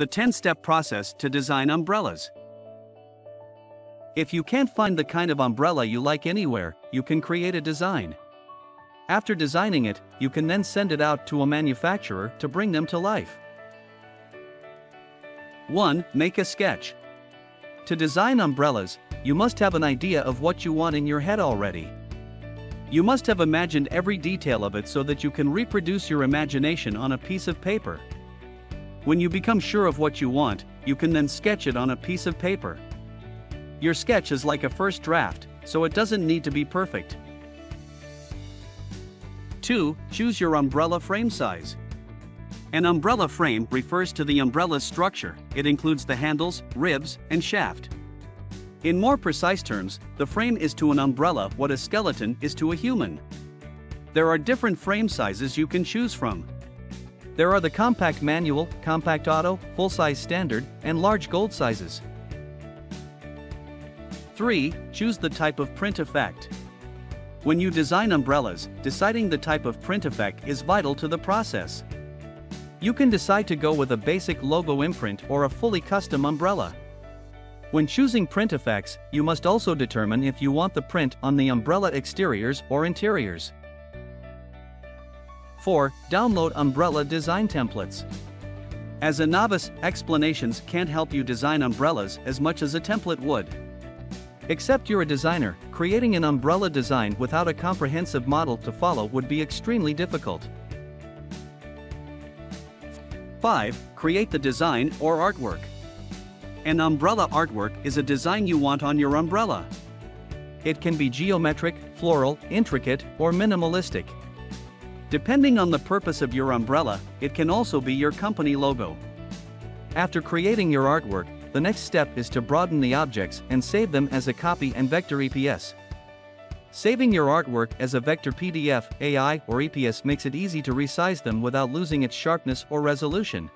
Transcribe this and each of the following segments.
The 10-step process to design umbrellas. If you can't find the kind of umbrella you like anywhere, you can create a design. After designing it, you can then send it out to a manufacturer to bring them to life. 1. Make a sketch. To design umbrellas, you must have an idea of what you want in your head already. You must have imagined every detail of it so that you can reproduce your imagination on a piece of paper. When you become sure of what you want, you can then sketch it on a piece of paper. Your sketch is like a first draft, so it doesn't need to be perfect. 2. Choose your umbrella frame size. An umbrella frame refers to the umbrella's structure. It includes the handles, ribs, and shaft. In more precise terms, the frame is to an umbrella what a skeleton is to a human. There are different frame sizes you can choose from. There are the compact manual, compact auto, full-size standard, and large gold sizes. 3. Choose the type of print effect. When you design umbrellas, deciding the type of print effect is vital to the process. You can decide to go with a basic logo imprint or a fully custom umbrella. When choosing print effects, you must also determine if you want the print on the umbrella exteriors or interiors. 4. Download umbrella design templates. As a novice, explanations can't help you design umbrellas as much as a template would. Except you're a designer, creating an umbrella design without a comprehensive model to follow would be extremely difficult. 5. Create the design or artwork. An umbrella artwork is a design you want on your umbrella. It can be geometric, floral, intricate, or minimalistic. Depending on the purpose of your umbrella, it can also be your company logo. After creating your artwork, the next step is to broaden the objects and save them as a copy and vector EPS. Saving your artwork as a vector PDF, AI, or EPS makes it easy to resize them without losing its sharpness or resolution.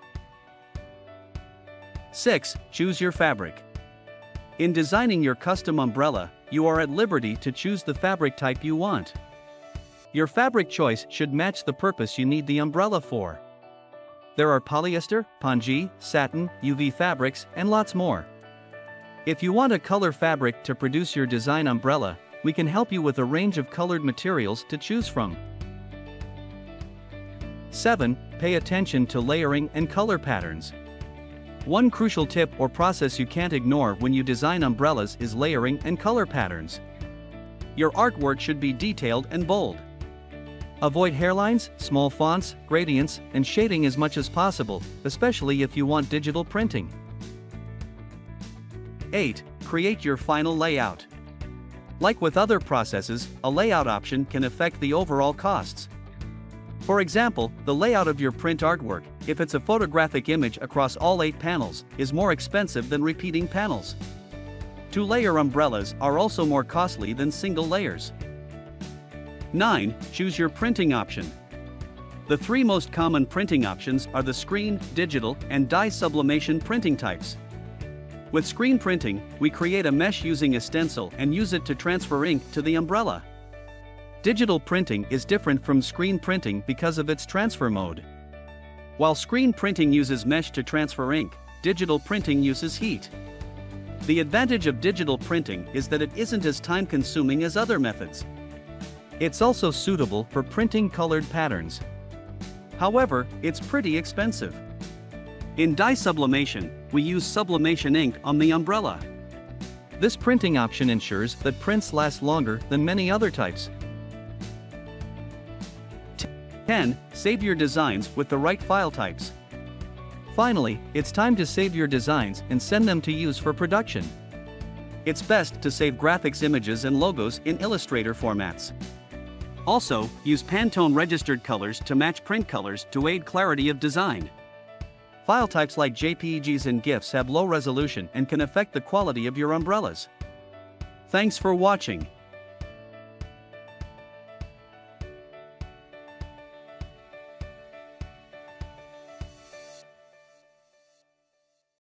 6. Choose your fabric. In designing your custom umbrella, you are at liberty to choose the fabric type you want. Your fabric choice should match the purpose you need the umbrella for. There are polyester, pongee, satin, UV fabrics, and lots more. If you want a color fabric to produce your design umbrella, we can help you with a range of colored materials to choose from. 7. Pay attention to layering and color patterns. One crucial tip or process you can't ignore when you design umbrellas is layering and color patterns. Your artwork should be detailed and bold. Avoid hairlines, small fonts, gradients, and shading as much as possible, especially if you want digital printing. 8. Create your final layout. Like with other processes, a layout option can affect the overall costs. For example, the layout of your print artwork, if it's a photographic image across all 8 panels, is more expensive than repeating panels. 2-layer umbrellas are also more costly than single layers. 9. Choose your printing option. The 3 most common printing options are the screen, digital, and dye sublimation printing types. With screen printing, we create a mesh using a stencil and use it to transfer ink to the umbrella. Digital printing is different from screen printing because of its transfer mode. While screen printing uses mesh to transfer ink, digital printing uses heat. The advantage of digital printing is that it isn't as time-consuming as other methods. It's also suitable for printing colored patterns. However, it's pretty expensive. In dye sublimation, we use sublimation ink on the umbrella. This printing option ensures that prints last longer than many other types. 10. Save your designs with the right file types. Finally, it's time to save your designs and send them to use for production. It's best to save graphics, images, and logos in Illustrator formats. Also, use Pantone registered colors to match print colors to aid clarity of design. File types like JPEGs and GIFs have low resolution and can affect the quality of your umbrellas. Thanks for watching.